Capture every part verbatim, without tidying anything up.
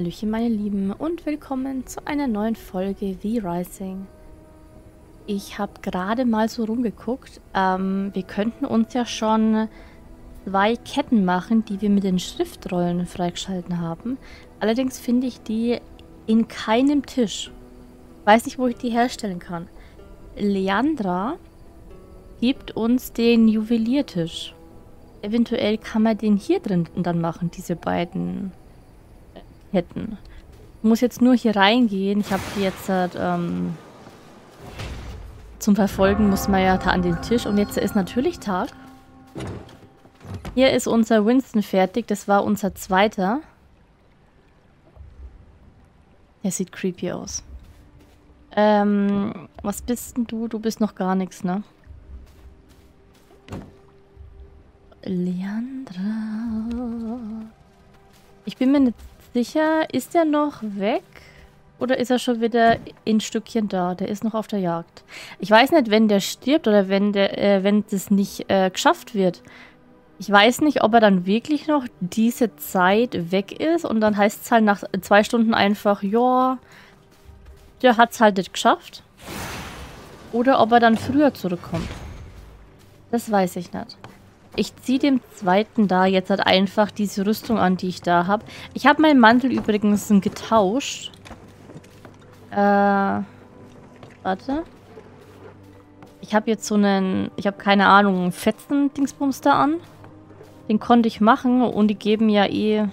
Hallöchen meine Lieben und willkommen zu einer neuen Folge V Rising. Ich habe gerade mal so rumgeguckt, ähm, wir könnten uns ja schon zwei Ketten machen, die wir mit den Schriftrollen freigeschalten haben. Allerdings finde ich die in keinem Tisch. Weiß nicht, wo ich die herstellen kann. Leandra gibt uns den Juweliertisch. Eventuell kann man den hier drin dann machen, diese beiden Ketten. Ich muss jetzt nur hier reingehen. Ich habe die jetzt halt, ähm, zum Verfolgen muss man ja da an den Tisch. Und jetzt ist natürlich Tag. Hier ist unser Winston fertig. Das war unser zweiter. Der sieht creepy aus. Ähm, was bist denn du? Du bist noch gar nichts, ne? Leandra. Ich bin mir nicht sicher, ist der noch weg? Oder ist er schon wieder in Stückchen da? Der ist noch auf der Jagd. Ich weiß nicht, wenn der stirbt oder wenn der, äh, wenn das nicht äh, geschafft wird. Ich weiß nicht, ob er dann wirklich noch diese Zeit weg ist. Und dann heißt es halt nach zwei Stunden einfach, ja, der hat es halt nicht geschafft. Oder ob er dann früher zurückkommt. Das weiß ich nicht. Ich ziehe dem zweiten da jetzt halt einfach diese Rüstung an, die ich da habe. Ich habe meinen Mantel übrigens getauscht. Äh, warte. Ich habe jetzt so einen, ich habe keine Ahnung, einen fetzen Dingsbums da an. Den konnte ich machen und die geben ja eh,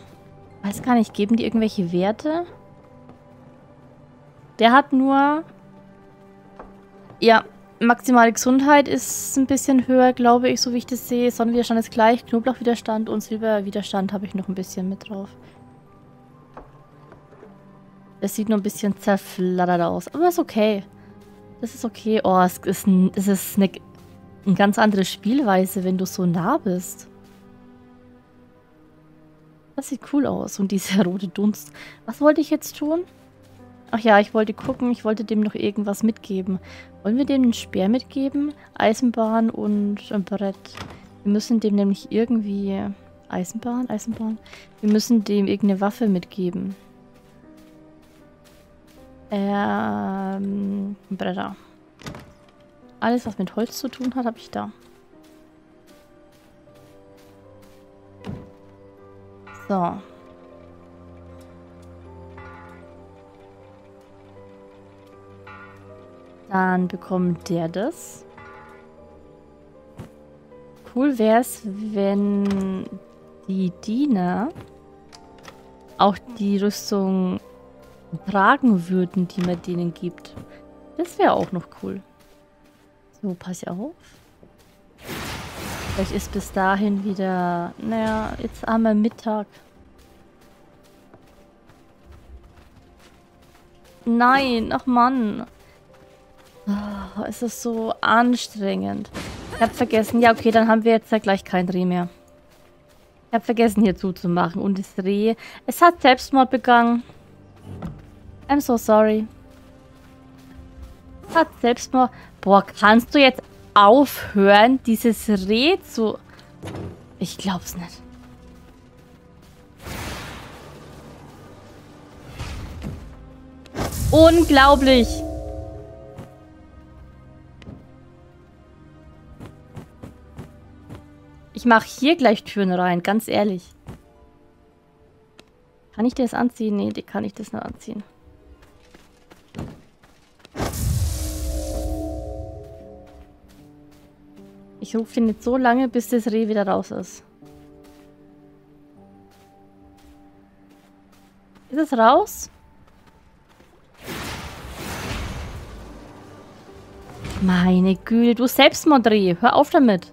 weiß gar nicht, geben die irgendwelche Werte? Der hat nur, ja, maximale Gesundheit ist ein bisschen höher, glaube ich, so wie ich das sehe. Sonnenwiderstand ist gleich, Knoblauchwiderstand und Silberwiderstand habe ich noch ein bisschen mit drauf. Das sieht nur ein bisschen zerflattert aus, aber ist okay. Das ist okay. Oh, es ist, ein, es ist eine, eine ganz andere Spielweise, wenn du so nah bist. Das sieht cool aus und dieser rote Dunst. Was wollte ich jetzt tun? Ach ja, ich wollte gucken, ich wollte dem noch irgendwas mitgeben. Wollen wir dem einen Speer mitgeben? Eisenbahn und ein Brett. Wir müssen dem nämlich irgendwie... Eisenbahn? Eisenbahn? Wir müssen dem irgendeine Waffe mitgeben. Ähm... Bretter. Alles, was mit Holz zu tun hat, habe ich da. So. Dann bekommt der das. Cool wäre es, wenn die Diener auch die Rüstung tragen würden, die man denen gibt. Das wäre auch noch cool. So, pass auf. Vielleicht ist bis dahin wieder... Naja, jetzt haben wir Mittag. Nein, ach Mann. Oh, es ist so anstrengend. Ich hab vergessen. Ja, okay, dann haben wir jetzt ja gleich kein Reh mehr. Ich hab vergessen, hier zuzumachen. Und das Reh, es hat Selbstmord begangen. I'm so sorry. Es hat Selbstmord... Boah, kannst du jetzt aufhören, dieses Reh zu... Ich glaub's nicht. Unglaublich! Ich mache hier gleich Türen rein, ganz ehrlich. Kann ich das anziehen? Nee, die kann ich das nicht anziehen. Ich rufe den jetzt so lange, bis das Reh wieder raus ist. Ist es raus? Meine Güte, du Selbstmordreh, hör auf damit.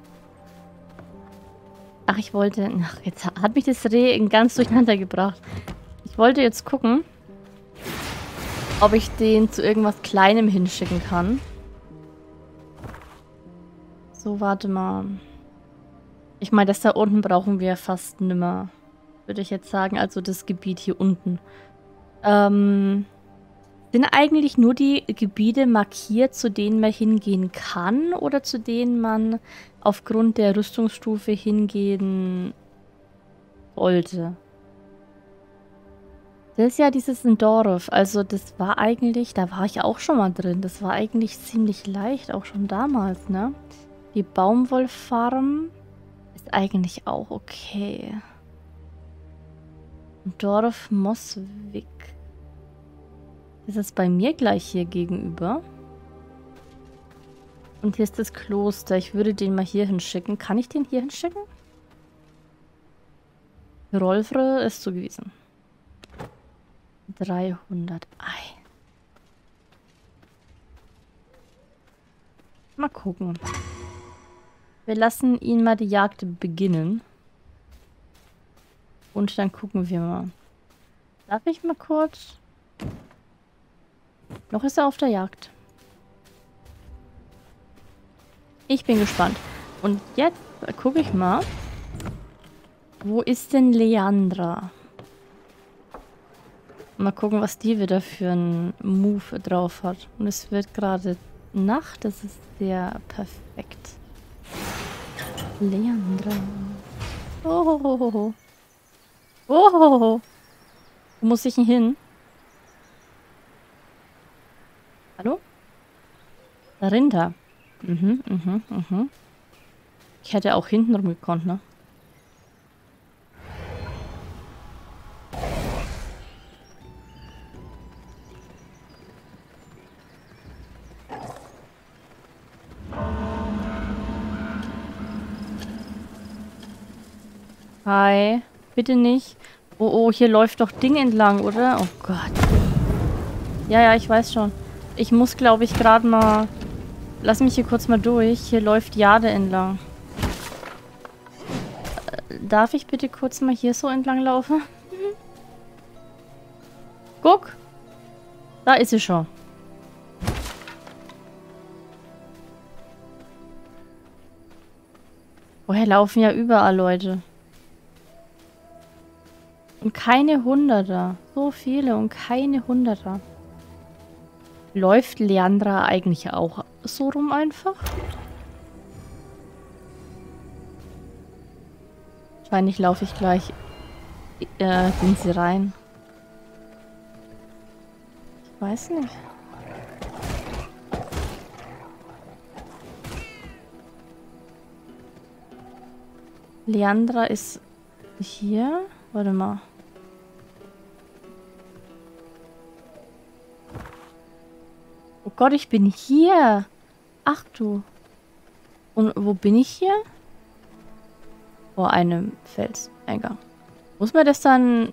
Ach, ich wollte... Ach, jetzt hat mich das Reh ganz durcheinander gebracht. Ich wollte jetzt gucken, ob ich den zu irgendwas Kleinem hinschicken kann. So, warte mal. Ich meine, das da unten brauchen wir fast nimmer. Würde ich jetzt sagen. Also das Gebiet hier unten. Ähm... Sind eigentlich nur die Gebiete markiert, zu denen man hingehen kann oder zu denen man aufgrund der Rüstungsstufe hingehen sollte? Das ist ja dieses Dorf. Also das war eigentlich, da war ich auch schon mal drin. Das war eigentlich ziemlich leicht, auch schon damals, ne? Die Baumwollfarm ist eigentlich auch okay. Dorf Moswig. Ist das bei mir gleich hier gegenüber? Und hier ist das Kloster. Ich würde den mal hier hinschicken. Kann ich den hier hinschicken? Rolfre ist zugewiesen. dreihundert. Ei. Mal gucken. Wir lassen ihn mal die Jagd beginnen. Und dann gucken wir mal. Darf ich mal kurz? Noch ist er auf der Jagd. Ich bin gespannt. Und jetzt gucke ich mal. Wo ist denn Leandra? Mal gucken, was die wieder für einen Move drauf hat. Und es wird gerade Nacht. Das ist sehr perfekt. Leandra. Ohohoho. Ohohoho. Wo muss ich denn hin? Hallo? Darinter. Mhm, mhm, mhm. Ich hätte auch hinten rum gekonnt, ne? Hi. Bitte nicht. Oh, oh, hier läuft doch Ding entlang, oder? Oh Gott. Ja, ja, ich weiß schon. Ich muss, glaube ich, gerade mal... Lass mich hier kurz mal durch. Hier läuft Jade entlang. Äh, darf ich bitte kurz mal hier so entlang laufen? Guck. Da ist sie schon. Woher laufen ja überall Leute? Und keine Hunderter. So viele und keine Hunderter. Läuft Leandra eigentlich auch so rum einfach? Wahrscheinlich laufe ich gleich äh, in sie rein. Ich weiß nicht. Leandra ist hier. Warte mal. Oh Gott, ich bin hier. Ach du. Und wo bin ich hier? Vor einem Felseingang. Muss man das dann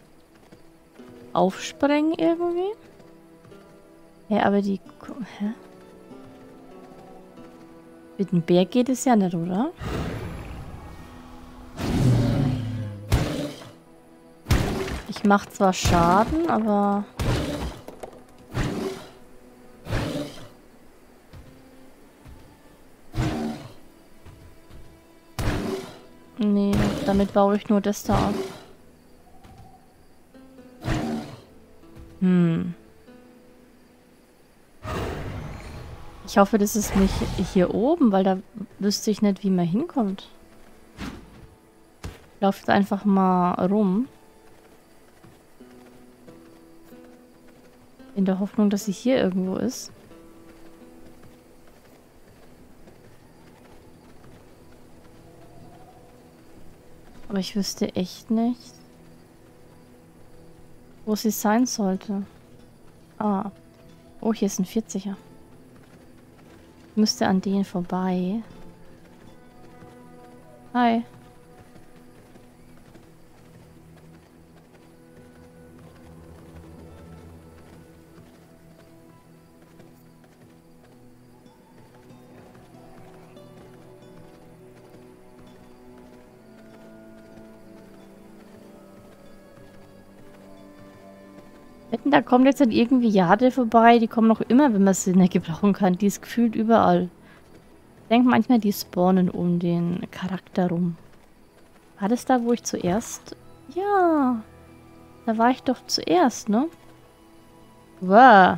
aufsprengen irgendwie? Hä, ja, aber die... Hä? Mit dem Berg geht es ja nicht, oder? Ich mache zwar Schaden, aber... Nee, damit baue ich nur das da ab. Hm. Ich hoffe, das ist nicht hier oben, weil da wüsste ich nicht, wie man hinkommt. Ich laufe jetzt einfach mal rum. In der Hoffnung, dass sie hier irgendwo ist. Aber ich wüsste echt nicht, wo sie sein sollte. Ah. Oh, hier ist ein vierziger. Müsste an denen vorbei. Hi. Da kommt jetzt dann irgendwie Jade vorbei. Die kommen noch immer, wenn man sie nicht gebrauchen kann. Die ist gefühlt überall. Ich denke manchmal, die spawnen um den Charakter rum. War das da, wo ich zuerst... Ja. Da war ich doch zuerst, ne? Wow.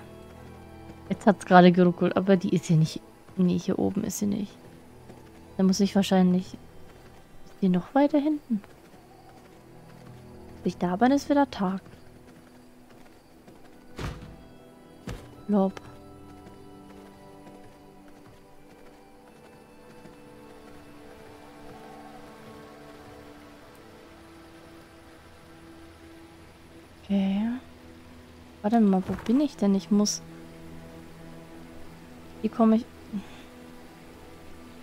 Jetzt hat es gerade geruckelt. Aber die ist hier nicht... Nee, hier oben ist sie nicht. Da muss ich wahrscheinlich... Ist die noch weiter hinten? Bis da, aber ist wieder Tag. Urlaub. Okay. Warte mal, wo bin ich denn? Ich muss... Wie komme ich...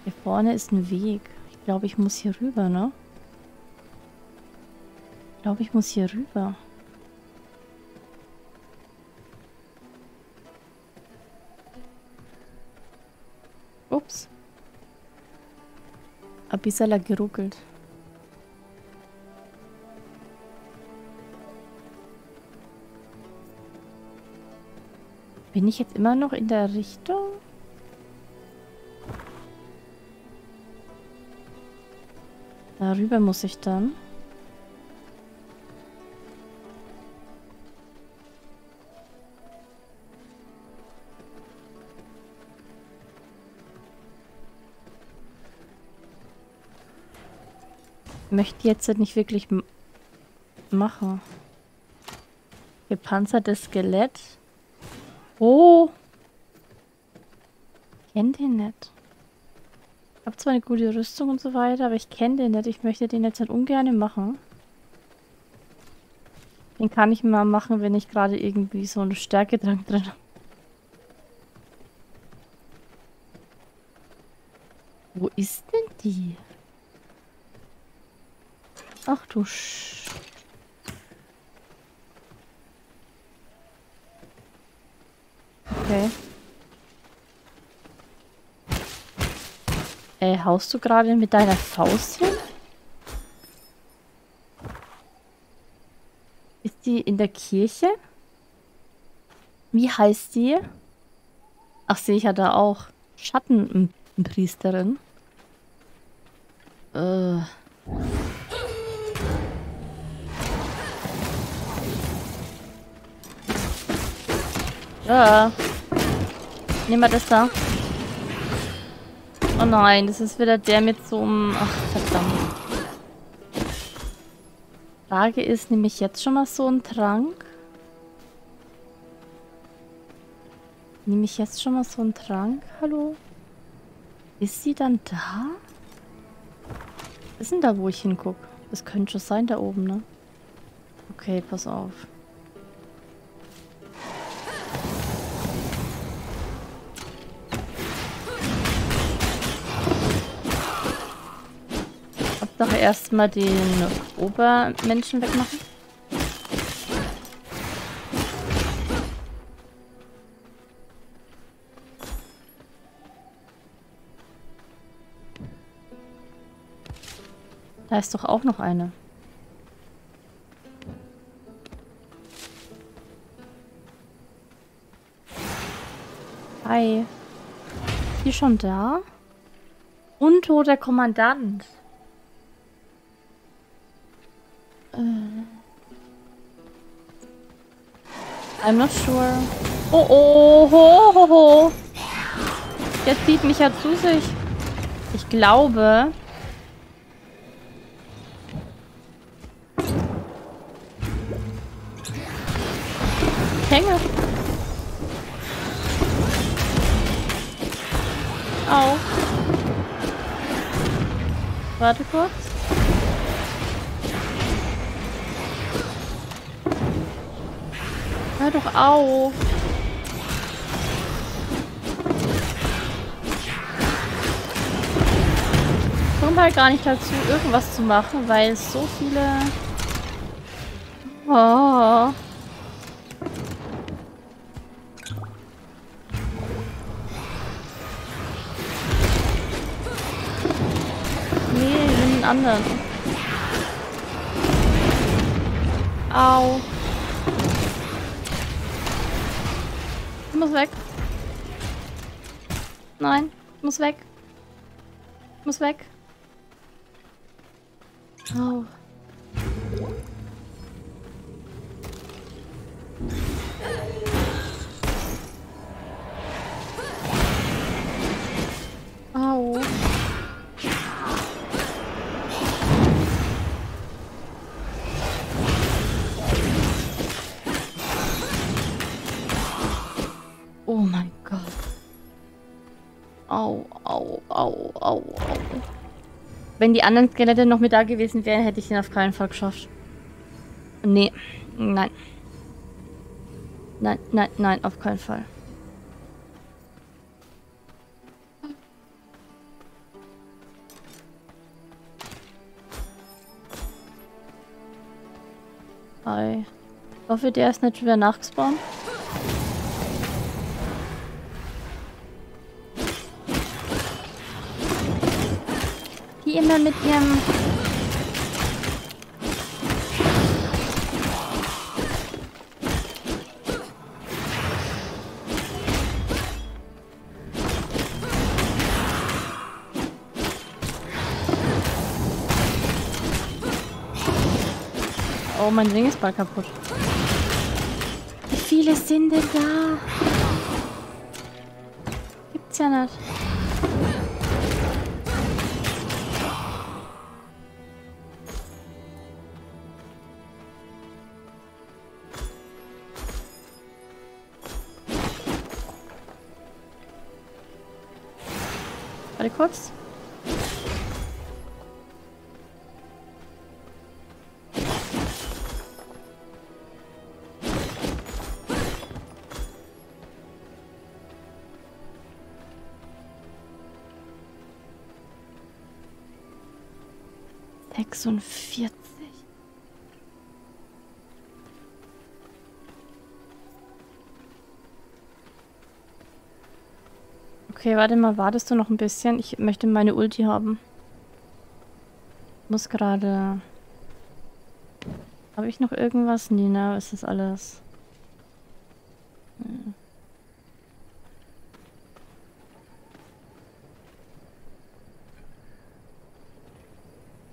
Hier vorne ist ein Weg. Ich glaube, ich muss hier rüber, ne? Ich glaube, ich muss hier rüber. Ups. Ein bisschen geruckelt. Bin ich jetzt immer noch in der Richtung? Darüber muss ich dann. Ich möchte jetzt nicht wirklich machen. Gepanzertes Skelett. Oh! Ich kenne den nicht. Ich habe zwar eine gute Rüstung und so weiter, aber ich kenne den nicht. Ich möchte den jetzt halt ungern machen. Den kann ich mal machen, wenn ich gerade irgendwie so einen Stärkedrang drin habe. Wo ist denn die? Ach du Sch... Okay. Äh, haust du gerade mit deiner Faust hin? Ist die in der Kirche? Wie heißt die? Ach, sehe ich ja da auch. Schattenpriesterin. Äh... Ja. Nehmen wir das da. Oh nein, das ist wieder der mit so einem... Ach, verdammt. Frage ist, nehme ich jetzt schon mal so einen Trank? Nehme ich jetzt schon mal so einen Trank? Hallo? Ist sie dann da? Was ist denn da, wo ich hingucke? Das könnte schon sein, da oben, ne? Okay, pass auf. Doch erstmal den Obermenschen wegmachen. Da ist doch auch noch eine. Hi. Ist die schon da? Untoter Kommandant. I'm not sure. Oh, oh, ho, ho, ho. Jetzt zieht mich ja zu sich. Ich glaube... Ich hänge. Au. Warte kurz. Hör doch auf. Ich komme halt gar nicht dazu, irgendwas zu machen, weil es so viele... Oh. Nee, ich bin einen anderen. Au. Ich muss weg. Nein, ich muss weg. Ich muss weg. Oh. Oh. Au, au, au, au, au. Wenn die anderen Skelette noch mit da gewesen wären, hätte ich den auf keinen Fall geschafft. Nee. Nein. Nein, nein, nein, auf keinen Fall. Hi. Ich hoffe, der ist nicht wieder nachgespawnt. Die immer mit ihrem... Oh, mein Ding ist bald kaputt. Wie viele sind denn da? Gibt's ja nicht. Warte kurz. sechsundvierzig. Okay, warte mal, wartest du noch ein bisschen? Ich möchte meine Ulti haben. Muss gerade... Habe ich noch irgendwas? Nee, na, ist das alles? Hm.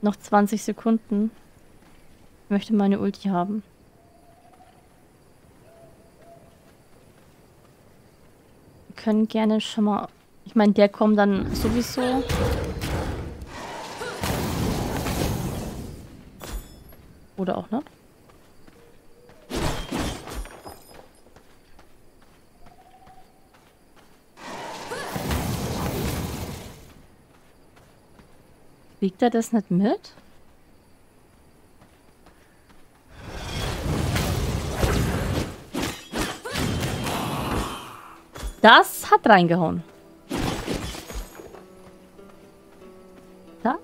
Noch zwanzig Sekunden. Ich möchte meine Ulti haben. Wir können gerne schon mal... Ich meine, der kommt dann sowieso. Oder auch nicht. Kriegt er das nicht mit? Das hat reingehauen. Das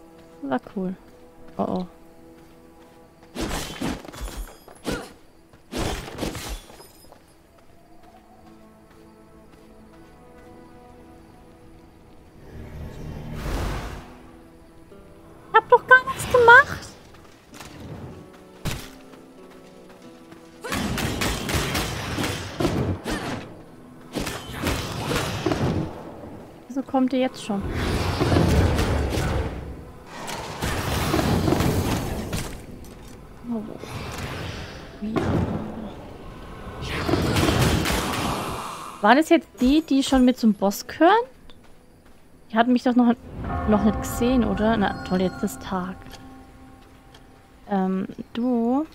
war cool. Oh oh. Kommt ihr jetzt schon? Oh. Ja. War das jetzt die, die schon mit zum Boss gehören? Die hatten mich doch noch, noch nicht gesehen, oder? Na toll, jetzt ist Tag. Ähm, du...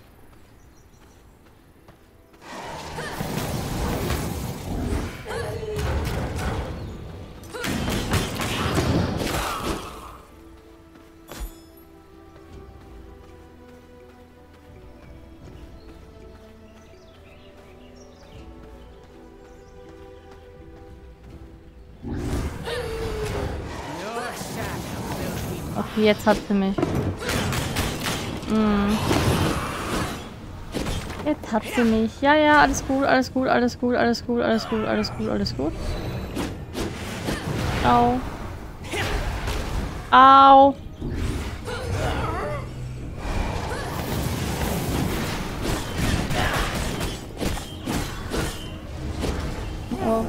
Jetzt hat sie mich. Mm. Jetzt hat sie mich. Ja, ja, alles gut, alles gut, alles gut, alles gut, alles gut, alles gut, alles gut. Au. Au. Oh.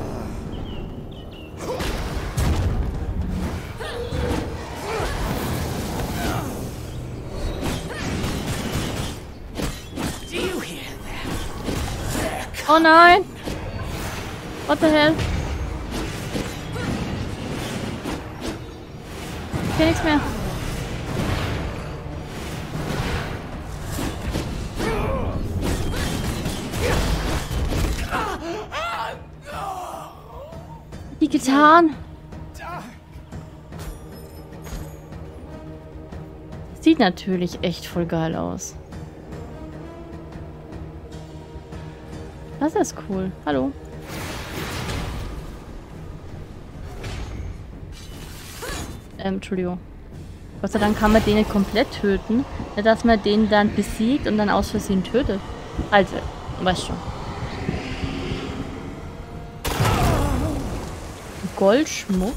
Oh nein! What the hell? Ich kann nichts mehr. Wie getan? Sieht natürlich echt voll geil aus. Das ist cool. Hallo. Ähm, Entschuldigung. Gott sei Dank kann man den komplett töten, dass man den dann besiegt und dann aus Versehen tötet. Also, weißt schon. Goldschmuck.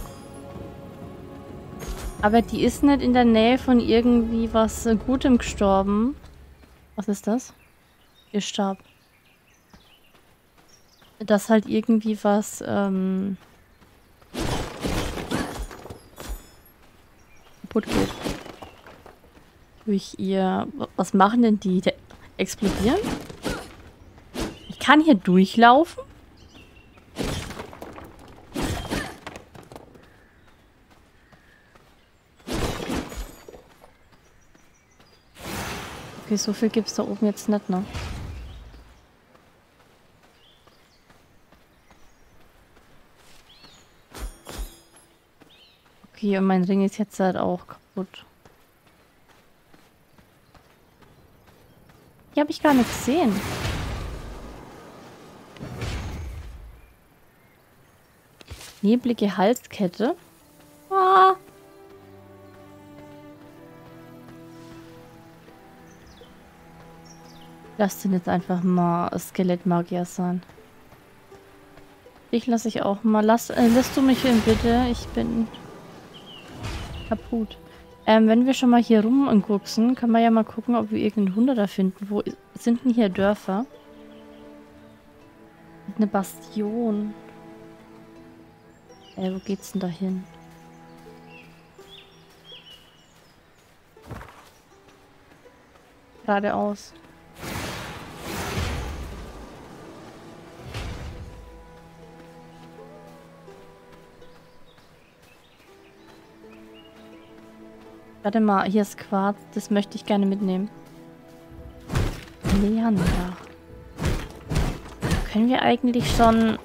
Aber die ist nicht in der Nähe von irgendwie was Gutem gestorben. Was ist das? Ihr Stab. Das halt irgendwie was, ähm... kaputt geht. Durch ihr... Was machen denn die? De- explodieren? Ich kann hier durchlaufen? Okay, so viel gibt's da oben jetzt nicht, ne? Okay, und mein Ring ist jetzt halt auch kaputt. Hier habe ich gar nicht gesehen. Neblige Halskette. Ah! Lass den jetzt einfach mal Skelettmagier sein. Ich lasse ich auch mal. Lass, äh, lass du mich hin, bitte. Ich bin kaputt. Ähm, wenn wir schon mal hier rumgucken, können wir ja mal gucken, ob wir irgendeinen Hunderter finden. Wo sind denn hier Dörfer? Eine Bastion. Äh, wo geht's denn da hin? Geradeaus. Warte mal, hier ist Quarz. Das möchte ich gerne mitnehmen. Leandra. Können wir eigentlich schon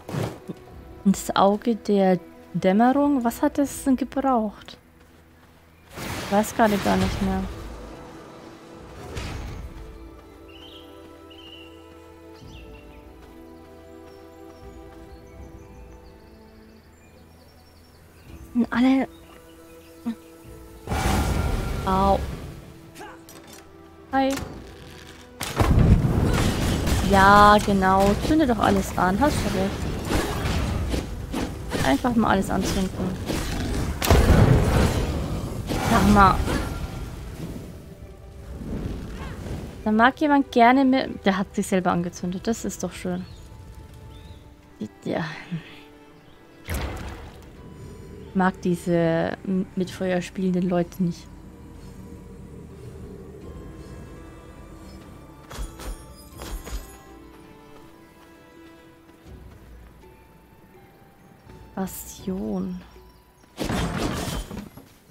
ins Auge der Dämmerung? Was hat es denn gebraucht? Ich weiß gerade gar nicht mehr. Und alle... Au. Hi. Ja, genau. Zünde doch alles an. Hast du recht. Einfach mal alles anzünden. Sag mal. Da mag jemand gerne mit... Der hat sich selber angezündet. Das ist doch schön. Ja. Ich mag diese mit Feuer spielenden Leute nicht. Bastion.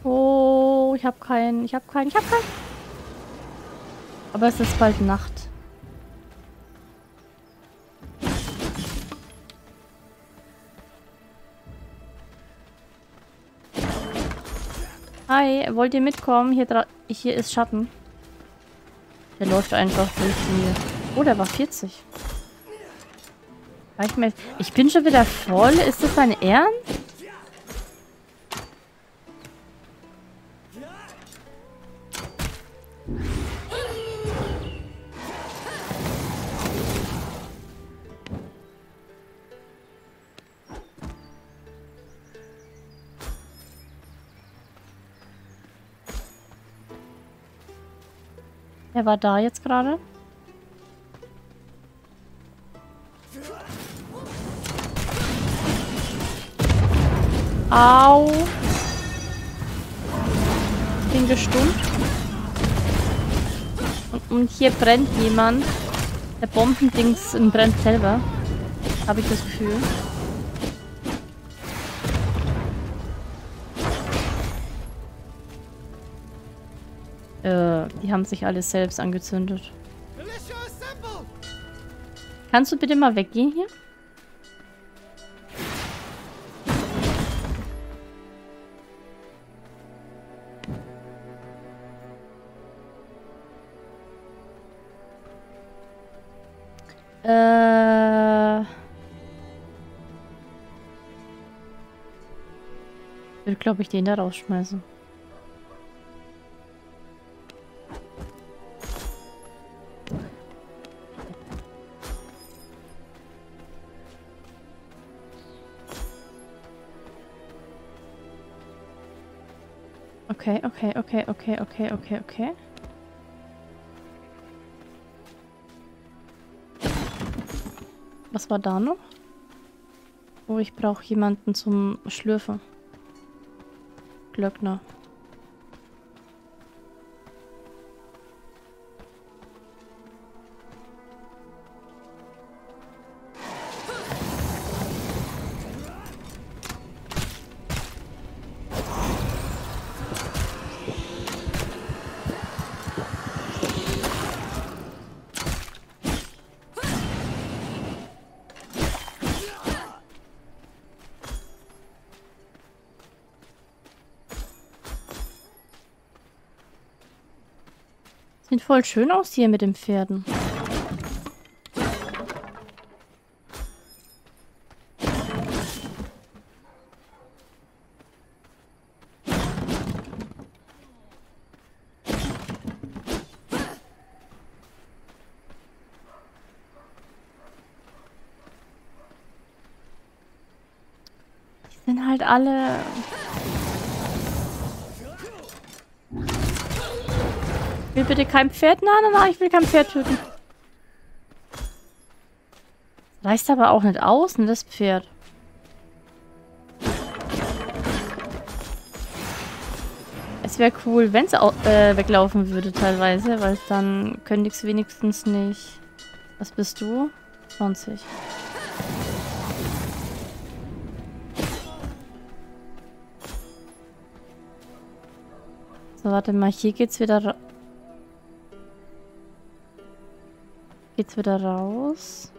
Oh, ich hab keinen, ich hab keinen, ich hab keinen. Aber es ist bald Nacht. Hi, wollt ihr mitkommen? Hier, hier ist Schatten. Der läuft einfach durch die... Oh, der war vierzig. Ich bin schon wieder voll. Ist das dein Ernst? Er war da jetzt gerade. Au. Bin gestummt. Und, und hier brennt jemand. Der Bombendings brennt selber. Habe ich das Gefühl. Äh, die haben sich alle selbst angezündet. Kannst du bitte mal weggehen hier? würde, glaube ich, den da rausschmeißen. Okay, okay, okay, okay, okay, okay, okay. Was war da noch? Oh, ich brauche jemanden zum Schlürfen. Glöckner. Sieht voll schön aus hier mit den Pferden. Die sind halt alle... Ich will bitte kein Pferd. Nein, nein, nein, ich will kein Pferd töten. Reißt aber auch nicht aus, ne, das Pferd. Es wäre cool, wenn es äh, weglaufen würde teilweise, weil dann könnte ich es wenigstens nicht... Was bist du? zwanzig. So, warte mal, hier geht's wieder raus. Geht's wieder raus?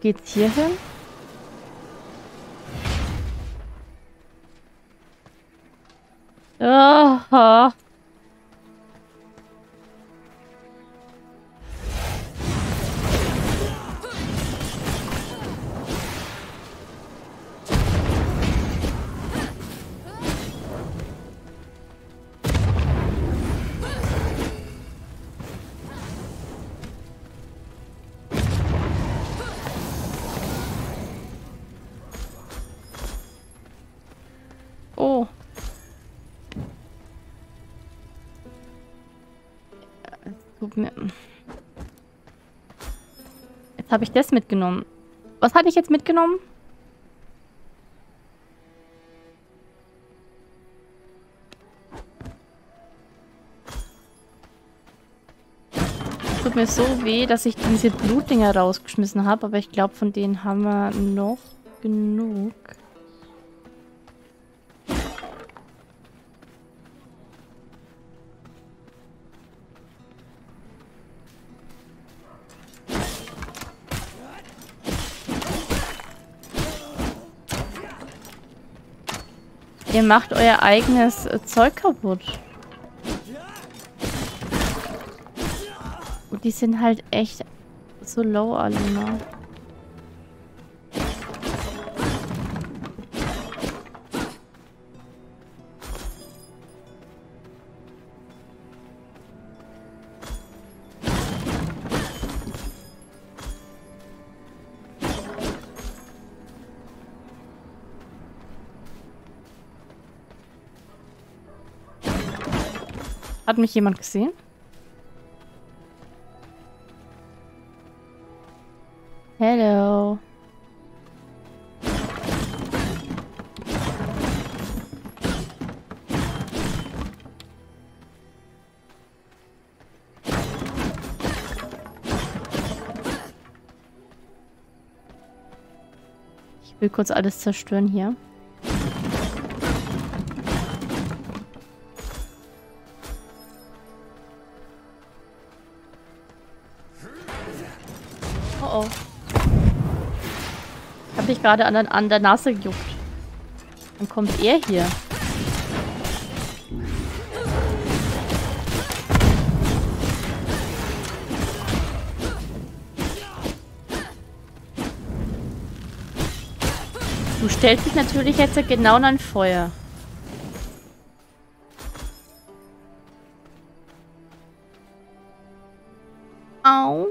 Geht's hier hin? Aha. Jetzt habe ich das mitgenommen. Was hatte ich jetzt mitgenommen? Tut mir so weh, dass ich diese Blutdinger rausgeschmissen habe, aber ich glaube, von denen haben wir noch genug. Ihr macht euer eigenes Zeug kaputt. Und die sind halt echt so low alle mal. Hat mich jemand gesehen? Hello. Ich will kurz alles zerstören hier. Oh. Hab dich gerade an, an der Nase gejuckt. Dann kommt er hier. Du stellst dich natürlich jetzt genau an Feuer. Au.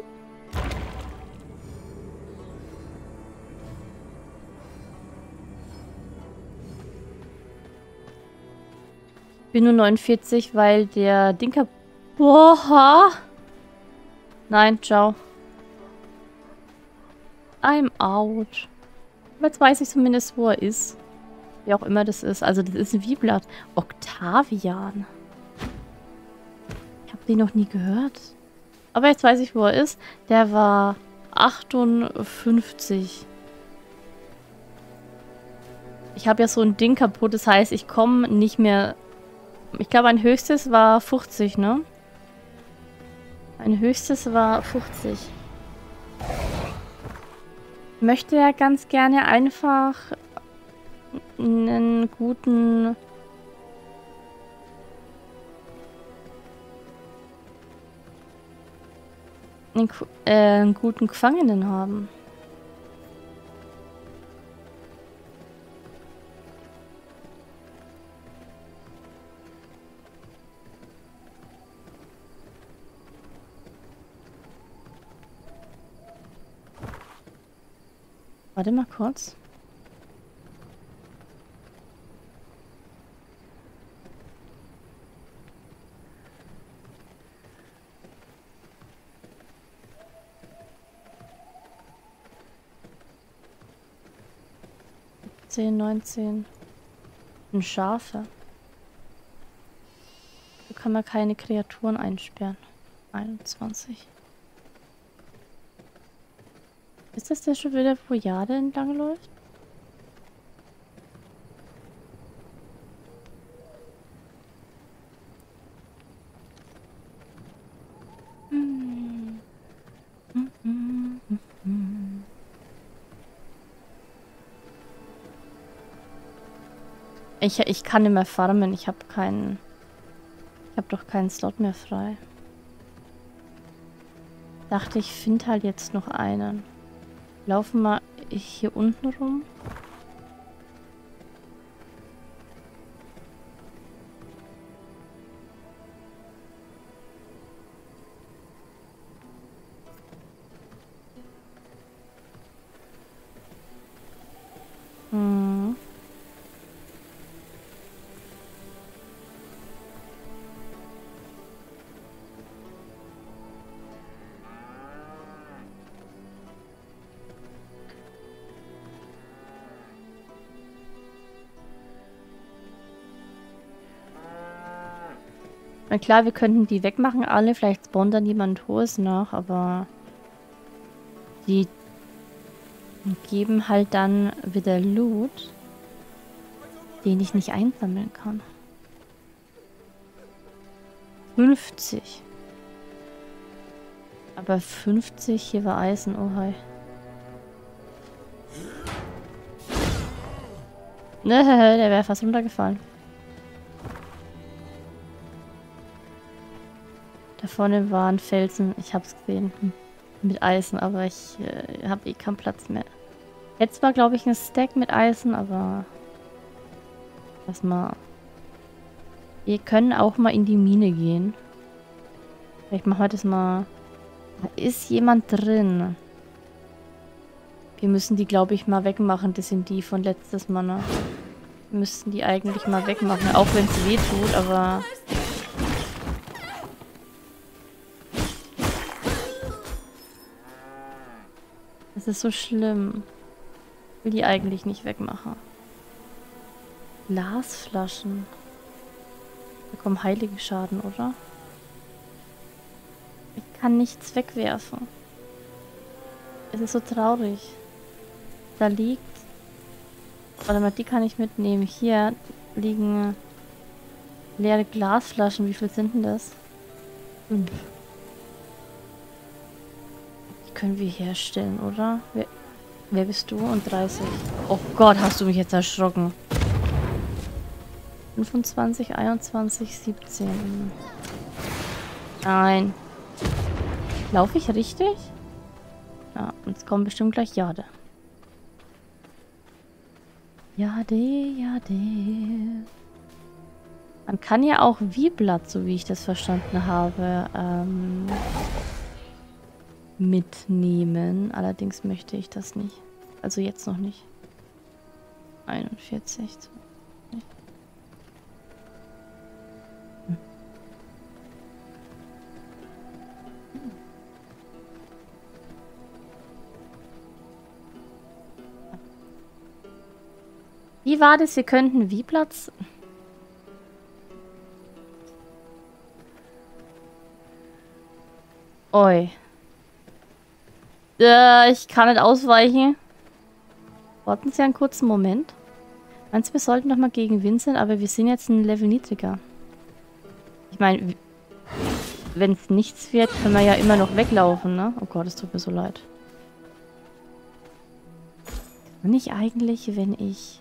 Bin nur neunundvierzig, weil der Dinker... Boah! Nein, ciao. I'm out. Aber jetzt weiß ich zumindest, wo er ist. Wie auch immer das ist. Also das ist ein Wieblatt. Octavian. Ich habe den noch nie gehört. Aber jetzt weiß ich, wo er ist. Der war achtundfünfzig. Ich habe ja so ein Ding kaputt. Das heißt, ich komme nicht mehr... Ich glaube, ein höchstes war fünfzig, ne? Ein höchstes war fünfzig. Ich möchte ja ganz gerne einfach einen guten... einen, äh, einen guten Gefangenen haben. Warte mal kurz. zehn, neunzehn. Ein Schafe. Da kann man keine Kreaturen einsperren. einundzwanzig. Ist das der schon wieder, wo Jade entlang läuft? Hm. Hm, hm, hm, hm. Ich, ich kann nicht mehr farmen. Ich habe keinen... Ich habe doch keinen Slot mehr frei. Dachte, ich finde halt jetzt noch einen. Laufen wir hier unten rum. Hm. Na klar, wir könnten die wegmachen alle, vielleicht spawnt dann jemand hohes nach, aber die geben halt dann wieder Loot, den ich nicht einsammeln kann. fünfzig. Aber fünfzig, hier war Eisen, oh hi. Ne, der wäre fast runtergefallen. Da vorne waren Felsen, ich hab's gesehen, mit Eisen, aber ich äh, habe eh keinen Platz mehr. Jetzt war, glaube ich, ein Stack mit Eisen, aber lass mal. Wir können auch mal in die Mine gehen. Vielleicht machen wir das mal. Da ist jemand drin. Wir müssen die, glaube ich, mal wegmachen. Das sind die von letztes Mal, ne? Wir müssten die eigentlich mal wegmachen, auch wenn es weh tut, aber... Das ist so schlimm. Ich will die eigentlich nicht wegmachen. Glasflaschen. Da kommen heilige Schaden, oder? Ich kann nichts wegwerfen. Es ist so traurig. Da liegt... Warte mal, die kann ich mitnehmen. Hier liegen leere Glasflaschen. Wie viel sind denn das? Fünf. Hm. Können wir herstellen, oder? Wer, wer bist du? Und dreißig. Oh Gott, hast du mich jetzt erschrocken. fünfundzwanzig, einundzwanzig, siebzehn. Nein. Laufe ich richtig? Ja, jetzt kommen bestimmt gleich Jade. Jade, Jade. Man kann ja auch V-Blatt, so wie ich das verstanden habe, ähm, mitnehmen. Allerdings möchte ich das nicht. Also jetzt noch nicht. einundvierzig. Hm. Wie war das? Wir könnten wie Platz... Oi. Äh, ich kann nicht ausweichen. Warten Sie einen kurzen Moment. Meinst du, wir sollten nochmal gegen Vincent, aber wir sind jetzt ein Level niedriger. Ich meine, wenn es nichts wird, können wir ja immer noch weglaufen, ne? Oh Gott, es tut mir so leid. Kann ich eigentlich, wenn ich...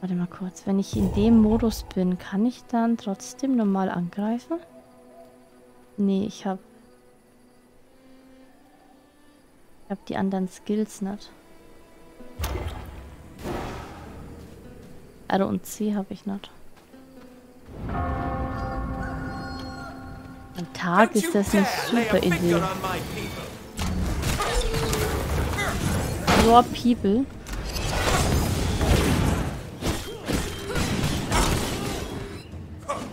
Warte mal kurz. Wenn ich in dem Modus bin, kann ich dann trotzdem normal angreifen? Nee, ich habe... Ich habe die anderen Skills nicht. R und C habe ich nicht. Am Tag ist das eine super Idee. Your people.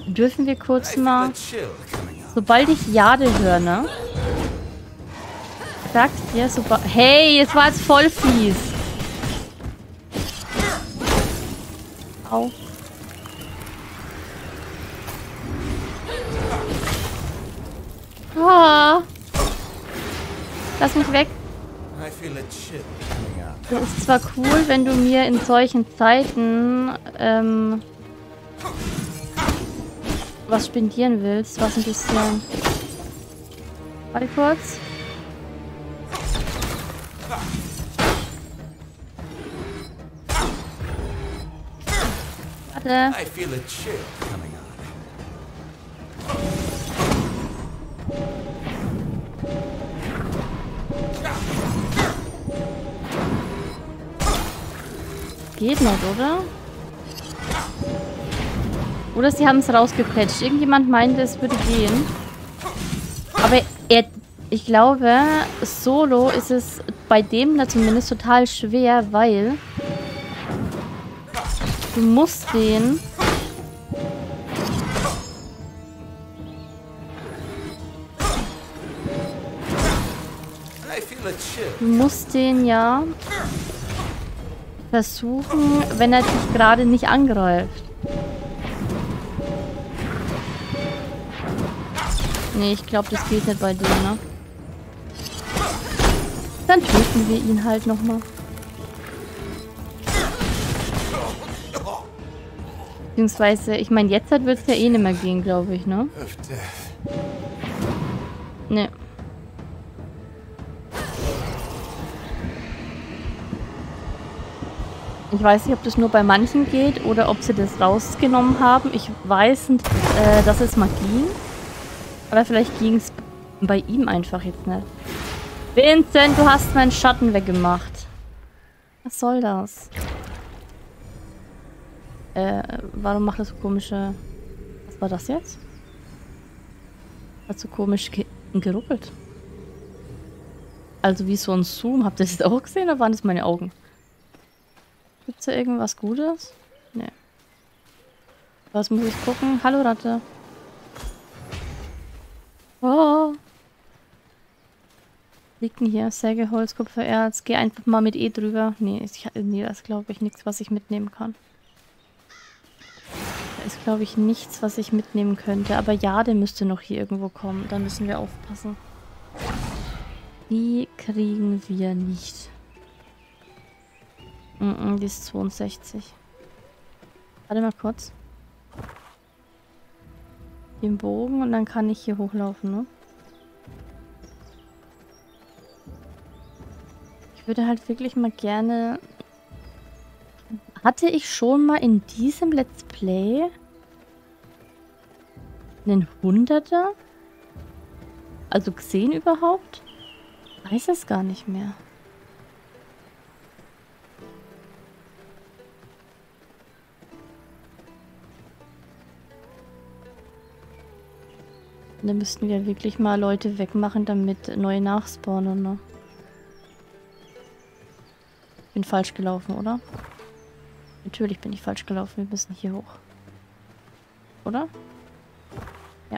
Dürfen wir kurz mal... Sobald ich Jade höre, ne? Sagt ja super. Hey, jetzt war es voll fies. Au. Ah. Lass mich weg. Das ist zwar cool, wenn du mir in solchen Zeiten ähm, was spendieren willst, was ein bisschen. Warte kurz. Warte. Geht noch, oder? Oder sie haben es rausgeplätscht. Irgendjemand meinte, es würde gehen. Aber er, ich glaube, solo ist es bei dem da zumindest total schwer, weil du musst den du musst den ja versuchen, wenn er dich gerade nicht angreift. Nee, ich glaube, das geht nicht bei dir, ne? Dann töten wir ihn halt nochmal. Beziehungsweise, ich meine, jetzt halt wird es ja eh nicht mehr gehen, glaube ich, ne? Ne. Ich weiß nicht, ob das nur bei manchen geht oder ob sie das rausgenommen haben. Ich weiß nicht, äh, dass es mal ging. Aber vielleicht ging es bei ihm einfach jetzt nicht. Vincent, du hast meinen Schatten weggemacht. Was soll das? Äh, warum macht das so komische... Was war das jetzt? Hat so komisch ge geruppelt. Also wie so ein Zoom. Habt ihr das auch gesehen oder waren das meine Augen? Gibt's da irgendwas Gutes? Nee. Was muss ich gucken? Hallo Ratte. Oh. Liegt denn hier? Säge, Holz, Kupfer, Erz. Geh einfach mal mit E drüber. Nee, ich, nee das ist glaube ich nichts, was ich mitnehmen kann. Da ist glaube ich nichts, was ich mitnehmen könnte. Aber Jade müsste noch hier irgendwo kommen. Da müssen wir aufpassen. Die kriegen wir nicht. Mm-mm, die ist zweiundsechzig. Warte mal kurz. Den Bogen und dann kann ich hier hochlaufen, ne? Ich würde halt wirklich mal gerne... Hatte ich schon mal in diesem Let's Play einen Hunderter? Also gesehen überhaupt? Ich weiß es gar nicht mehr. Da müssten wir wirklich mal Leute wegmachen, damit neue nachspawnen, ne? Bin falsch gelaufen, oder? Natürlich bin ich falsch gelaufen. Wir müssen hier hoch. Oder? Ja.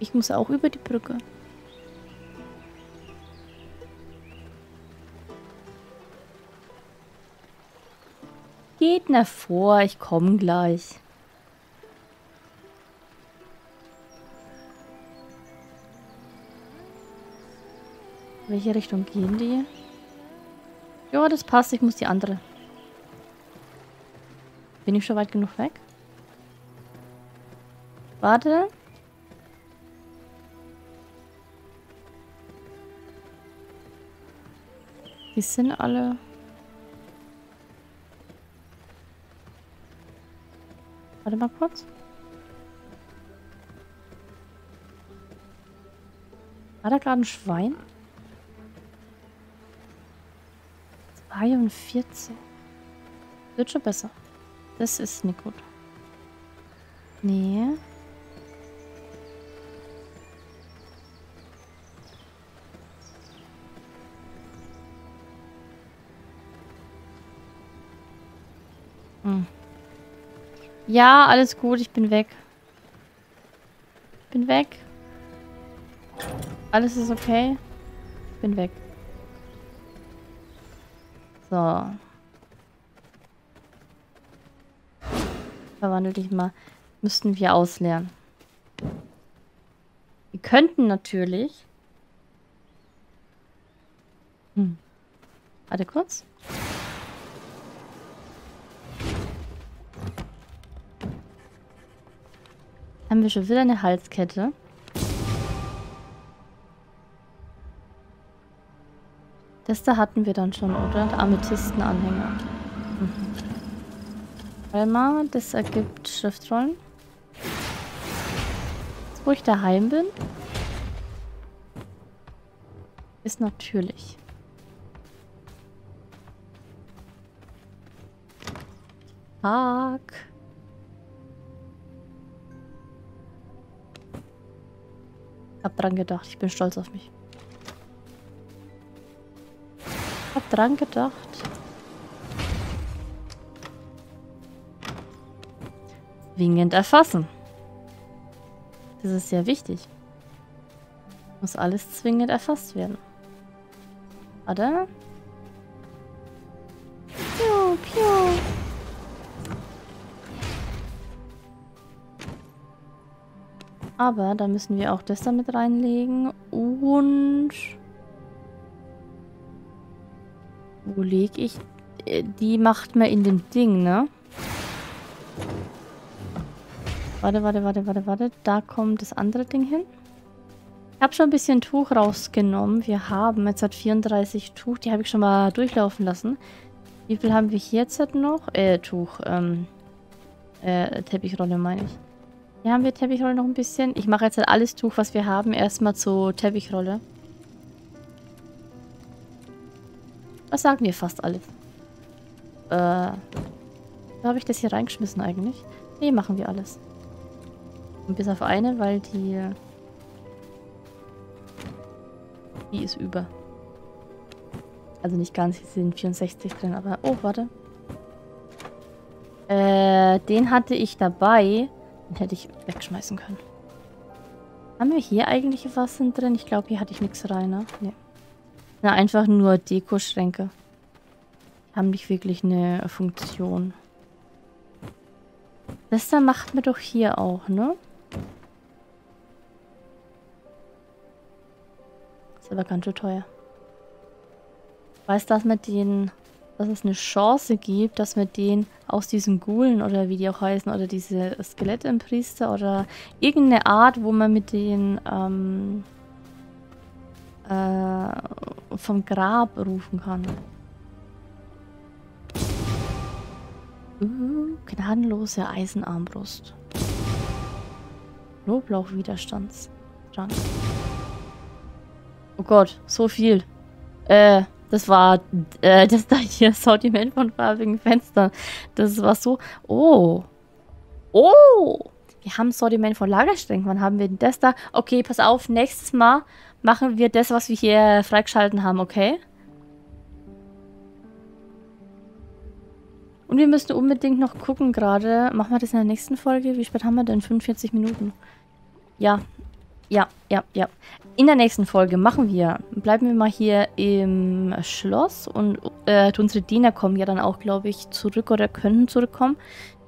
Ich muss auch über die Brücke. Geht nach vor, ich komme gleich. In welche Richtung gehen die? Ja, das passt, ich muss die andere. Bin ich schon weit genug weg? Warte. Die sind alle... Warte mal kurz. War da gerade ein Schwein? zweiundvierzig. Wird schon besser. Das ist nicht gut. Nee. Hm. Ja, alles gut, ich bin weg. Bin weg. Alles ist okay. Bin weg. So. Verwandel dich mal. Müssten wir ausleeren. Wir könnten natürlich. Hm. Warte kurz. Haben wir schon wieder eine Halskette. Das da hatten wir dann schon, oder? Amethystenanhänger. Mhm. Warte mal, das ergibt Schriftrollen. Jetzt, wo ich daheim bin, ist natürlich. Fuck. Hab dran gedacht, ich bin stolz auf mich. Hab dran gedacht. Zwingend erfassen. Das ist sehr wichtig. Muss alles zwingend erfasst werden. Warte. Piu, piu. Aber da müssen wir auch das damit reinlegen. Und... Wo lege ich? Die macht man in dem Ding, ne? Warte, warte, warte, warte, warte. Da kommt das andere Ding hin. Ich habe schon ein bisschen Tuch rausgenommen. Wir haben jetzt hat vierunddreißig Tuch. Die habe ich schon mal durchlaufen lassen. Wie viel haben wir jetzt halt noch? Äh, Tuch. Ähm, äh, Teppichrolle meine ich. Hier haben wir Teppichrolle noch ein bisschen. Ich mache jetzt halt alles Tuch, was wir haben, erstmal zur Teppichrolle. Was sagen wir fast alles? Äh, wo habe ich das hier reingeschmissen eigentlich? Nee, machen wir alles. Und bis auf eine, weil die... Die ist über. Also nicht ganz, hier sind vierundsechzig drin, aber... Oh, warte. Äh, den hatte ich dabei. Den hätte ich wegschmeißen können. Haben wir hier eigentlich was drin? Ich glaube, hier hatte ich nichts rein, ne? Nee. Na, einfach nur Dekoschränke. Die haben nicht wirklich eine Funktion. Das da macht man doch hier auch, ne? Ist aber ganz schön teuer. Ich weiß, dass man den, dass es eine Chance gibt, dass man den aus diesen Gulen oder wie die auch heißen, oder diese Skelettenpriester oder irgendeine Art, wo man mit den, ähm, äh, vom Grab rufen kann. Uh, gnadenlose Eisenarmbrust. Knoblauchwiderstandsrang. Oh Gott, so viel. Äh, Das war äh, das da hier Sortiment von farbigen Fenstern. Das war so. Oh. Oh. Wir haben Sortiment von Lagerständen. Wann haben wir denn das da? Okay, pass auf. Nächstes Mal machen wir das, was wir hier freigeschalten haben, okay? Und wir müssen unbedingt noch gucken gerade. Machen wir das in der nächsten Folge? Wie spät haben wir denn? fünfundvierzig Minuten. Ja, ja, ja, ja. In der nächsten Folge machen wir. Bleiben wir mal hier im Schloss. Und äh, unsere Diener kommen ja dann auch, glaube ich, zurück oder können zurückkommen.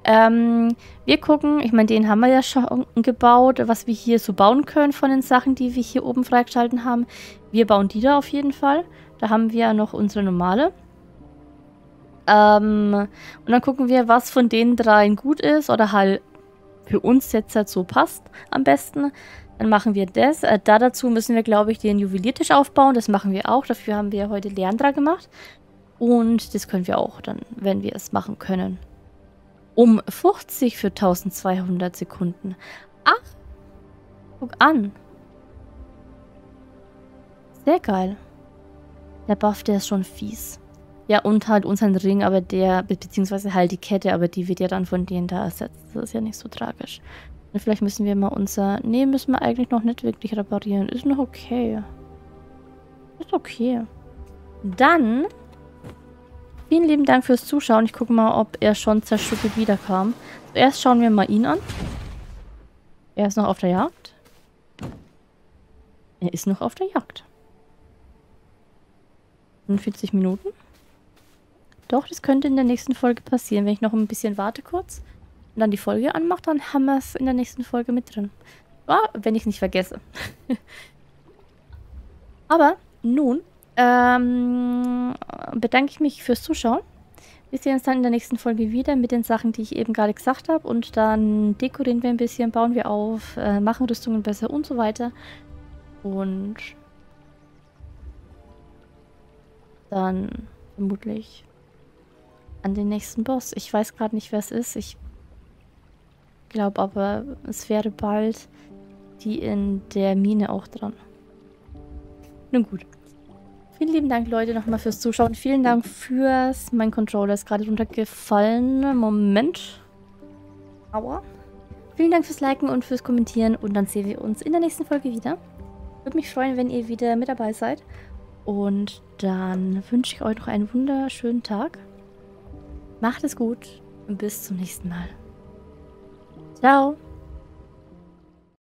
Ähm, wir gucken. Ich meine, den haben wir ja schon gebaut. Was wir hier so bauen können von den Sachen, die wir hier oben freigeschalten haben. Wir bauen die da auf jeden Fall. Da haben wir ja noch unsere normale. Ähm, und dann gucken wir, was von den dreien gut ist oder halt für uns jetzt halt so passt am besten. Dann machen wir das. Äh, da dazu müssen wir, glaube ich, den Juweliertisch aufbauen. Das machen wir auch. Dafür haben wir heute Leandra gemacht. Und das können wir auch dann, wenn wir es machen können. Um fünfzig für eintausendzweihundert Sekunden. Ach, guck an. Sehr geil. Der Buff, der ist schon fies. Ja, und halt unseren Ring, aber der, beziehungsweise halt die Kette, aber die wird ja dann von denen da ersetzt. Das ist ja nicht so tragisch. Und vielleicht müssen wir mal unser... Nee, müssen wir eigentlich noch nicht wirklich reparieren. Ist noch okay. Ist okay. Dann, vielen lieben Dank fürs Zuschauen. Ich gucke mal, ob er schon zerstückelt wiederkam. Zuerst schauen wir mal ihn an. Er ist noch auf der Jagd. Er ist noch auf der Jagd. fünfundvierzig Minuten. Doch, das könnte in der nächsten Folge passieren. Wenn ich noch ein bisschen warte kurz und dann die Folge anmache, dann haben wir es in der nächsten Folge mit drin. Ah, wenn ich es nicht vergesse. Aber nun ähm, bedanke ich mich fürs Zuschauen. Wir sehen uns dann in der nächsten Folge wieder mit den Sachen, die ich eben gerade gesagt habe. Und dann dekorieren wir ein bisschen, bauen wir auf, äh, machen Rüstungen besser und so weiter. Und dann vermutlich... an den nächsten Boss. Ich weiß gerade nicht, wer es ist. Ich glaube aber, es wäre bald die in der Mine auch dran. Nun gut. Vielen lieben Dank, Leute, nochmal fürs Zuschauen. Vielen Dank fürs... Mein Controller ist gerade runtergefallen. Moment. Aua. Vielen Dank fürs Liken und fürs Kommentieren. Und dann sehen wir uns in der nächsten Folge wieder. Würde mich freuen, wenn ihr wieder mit dabei seid. Und dann wünsche ich euch noch einen wunderschönen Tag. Macht es gut und bis zum nächsten Mal. Ciao.